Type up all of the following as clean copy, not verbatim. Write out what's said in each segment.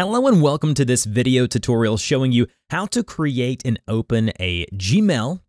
Hello and welcome to this video tutorial showing you how to create and open a Gmail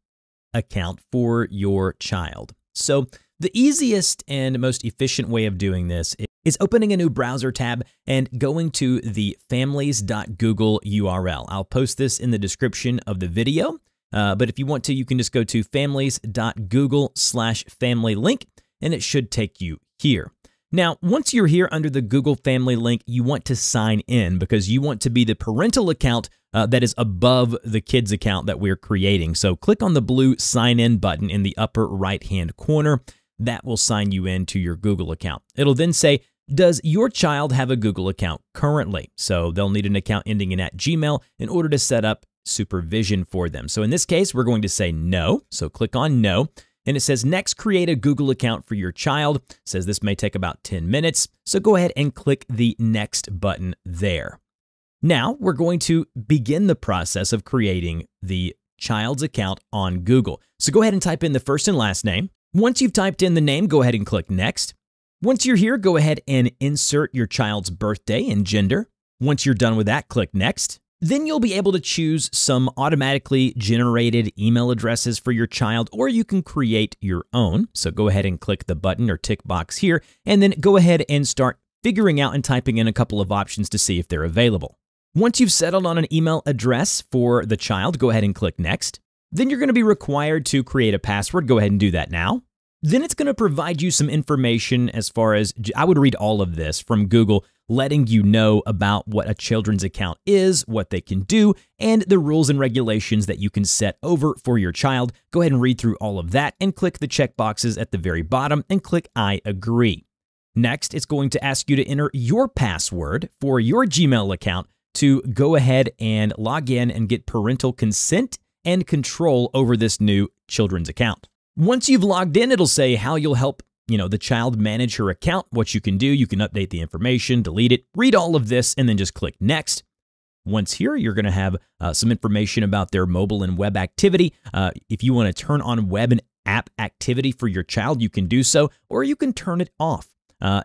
account for your child. So the easiest and most efficient way of doing this is opening a new browser tab and going to the families.google URL. I'll post this in the description of the video, but if you want to, you can just go to families.google/family link and it should take you here. Now, once you're here under the Google Family Link, you want to sign in because you want to be the parental account that is above the kids account that we're creating. So click on the blue sign in button in the upper right-hand corner. That will sign you in to your Google account. It'll then say, does your child have a Google account currently? So they'll need an account ending in @gmail in order to set up supervision for them. So in this case, we're going to say no. So click on no. And it says, next, create a Google account for your child. It says this may take about 10 minutes. So go ahead and click the next button there. Now we're going to begin the process of creating the child's account on Google. So go ahead and type in the first and last name. Once you've typed in the name, go ahead and click next. Once you're here, go ahead and insert your child's birthday and gender. Once you're done with that, click next. Then you'll be able to choose some automatically generated email addresses for your child, or you can create your own. So go ahead and click the button or tick box here, and then go ahead and start figuring out and typing in a couple of options to see if they're available. Once you've settled on an email address for the child, go ahead and click next. Then you're going to be required to create a password. Go ahead and do that now. Then it's going to provide you some information as far as, I would read all of this from Google, letting you know about what a children's account is, what they can do, and the rules and regulations that you can set over for your child. Go ahead and read through all of that and click the checkboxes at the very bottom and click I agree. Next, it's going to ask you to enter your password for your Gmail account to go ahead and log in and get parental consent and control over this new children's account. Once you've logged in, it'll say how you'll help, the child manage her account, what you can do. You can update the information, delete it, read all of this, and then just click next. Once here, you're going to have some information about their mobile and web activity. If you want to turn on web and app activity for your child, you can do so, or you can turn it off.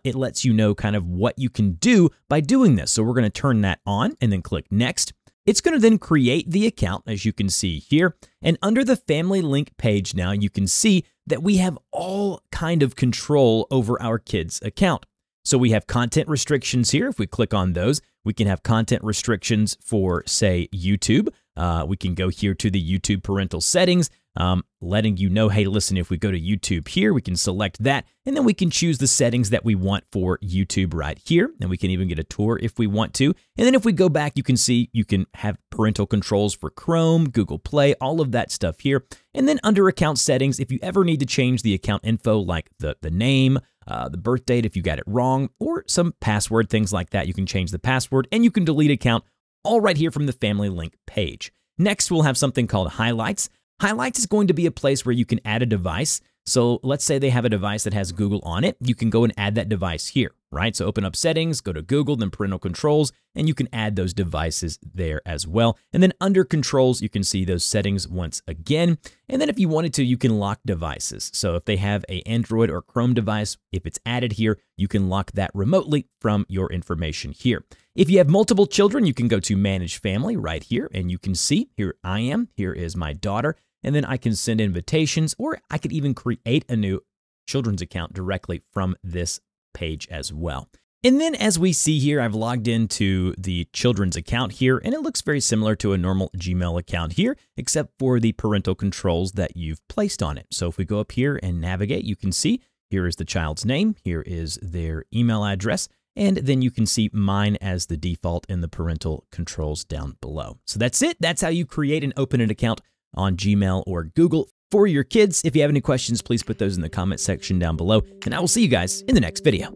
It lets you know kind of what you can do by doing this. So we're going to turn that on and then click next. It's going to then create the account, as you can see here. And under the Family Link page now, you can see that we have all kind of control over our kids' account. So we have content restrictions here. If we click on those, we can have content restrictions for, say, YouTube. We can go here to the YouTube parental settings, letting you know, hey, listen, if we go to YouTube here, we can select that, and then we can choose the settings that we want for YouTube right here, and we can even get a tour if we want to. And then if we go back, you can see you can have parental controls for Chrome, Google Play, all of that stuff here. And then under account settings, if you ever need to change the account info, like the name, the birth date, if you got it wrong, or some password, things like that, you can change the password, and you can delete account, all right here from the Family Link page. Next, we'll have something called Highlights. Highlights is going to be a place where you can add a device. So let's say they have a device that has Google on it. You can go and add that device here, right? So open up settings, go to Google, then parental controls, and you can add those devices there as well. And then under controls, you can see those settings once again. And then if you wanted to, you can lock devices. So if they have an Android or Chrome device, if it's added here, you can lock that remotely from your information here. If you have multiple children, you can go to Manage Family right here, and you can see here I am, here is my daughter. And then I can send invitations, or I could even create a new children's account directly from this page as well. And then as we see here, I've logged into the children's account here, and it looks very similar to a normal Gmail account here, except for the parental controls that you've placed on it. So if we go up here and navigate, you can see here is the child's name, here is their email address, and then you can see mine as the default in the parental controls down below. So that's it. That's how you create and open an account on Gmail or Google for your kids. If you have any questions, please put those in the comment section down below, and I will see you guys in the next video.